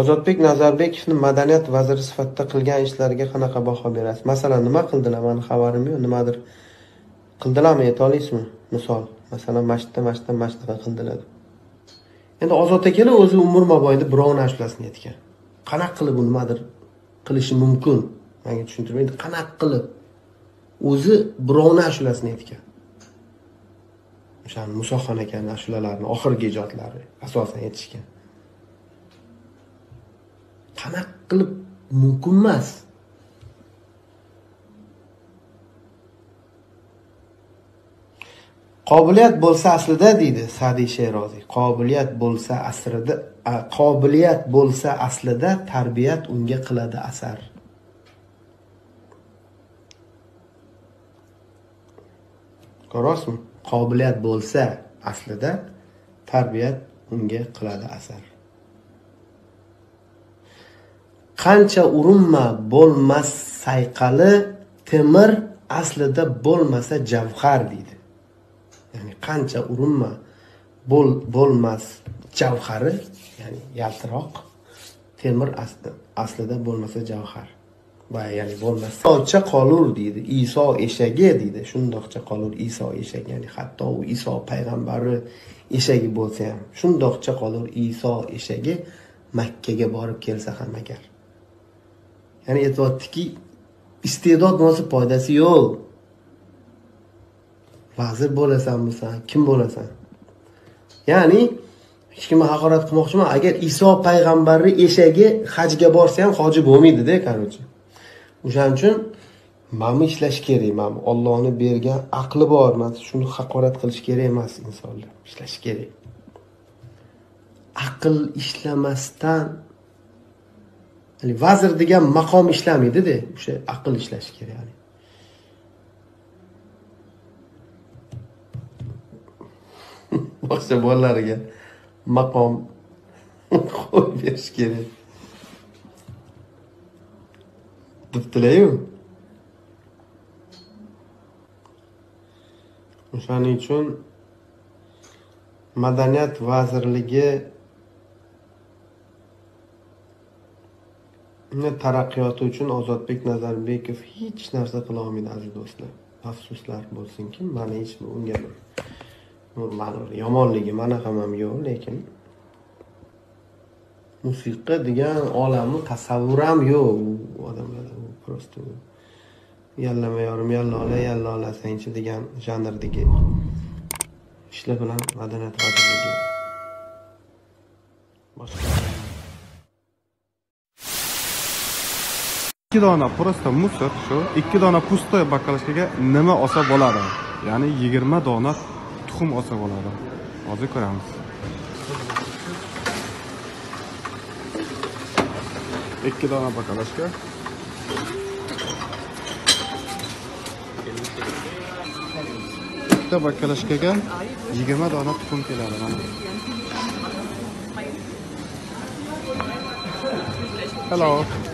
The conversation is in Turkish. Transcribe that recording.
Ozodbek Nazarbekovni madaniyat vaziri sifatida qilgan ishlariga qanaqa baho berasiz? Masalan, nima qildilar? Meni xabarim yo'q. Nimadir qildilarmi? Ayta olasizmi? Misol, masalan, masjidda qildilar. Endi Ozod aka o'zi umr mobaynida birovni ashlasini aytgan. Qanaqa qilib bu nimadir qilishi mumkin? Menga tushuntirmang. Qanaqa qilib o'zi birovni ashlasini aytgan. Masalan, Musoxon akaning ashulalarini, oxirgi ijodlari asosan aytishgan. Qanaqa qilib mumkin emas. Qobiliyat bo'lsa aslida deydi Sa'diy Sheroziy. Qobiliyat bo'lsa aslida tarbiyat unga qiladi asar. Ko'rasizmi? Qobiliyat bo'lsa aslida tarbiyat unga qiladi asar. Qancha urinma bo'lmas sayqali temir aslida bo'lmasa javhar deydi. Ya'ni qancha urinma bo'lmas javhari, ya'ni yaltiroq temir aslida bo'lmasa javhar. Va ya'ni bo'lmasa socha qolur deydi. Iso eshagi deydi. Shundoqcha qolur Iso eshagi, ya'ni hatto u Iso payg'ambari eshagi bo'lsa ham, shundoqcha qolur Iso eshagi Makka ga borib kelsa ham agar. Yani aytayotdiki, iste'dod bo'lsa foydasi yo'q. Vazir bo'lasanmisan, kim bo'lasan? Ya'ni hech kimni haqorat qilmoqchiman. Agar Iso payg'ambarni eshagi hajga borsa ham hoji bo'lmaydi-da, qarochi. O'shaning uchun ma'mum ishlash kerak, ma'mum Allohni bergan aqli bor, mana shuni haqorat qilish kerak emas insonlar, ishlash kerak. Aql ishlamasdan yani vazir degan maqom ishlamaydi-da, o'sha aql ishlashi kerak. Yani. Boshqa bolalarga maqom qo'yib berish kerak. Diptilaymi? O'shaning uchun Madaniyat vazirligi taraqqiyoti uchun Ozodbek Nazarbekov hech narsa qila olmaydi aziz do'stlar. Afsuslar bo'lsinki, mana hech unga normal yomonligi mana ham yo'q, lekin musiqa degan olamni tasavvur ham yo'q u odamlarda. U prosta yallama yorim, yallola, yallolasangchi degan janrdagi ishlar bilan madaniyat vazirligi boshqa iki dona prosta musor shu 2 dona pustoy bakalashkaga nima olsa bo'ladi? Ya'ni 20 dona tuxum olsa bo'ladi. Hozir ko'ramiz. 2 dona bakalashka. Bitta bakalashkaga 20 dona tuxum keladi mana. Hello.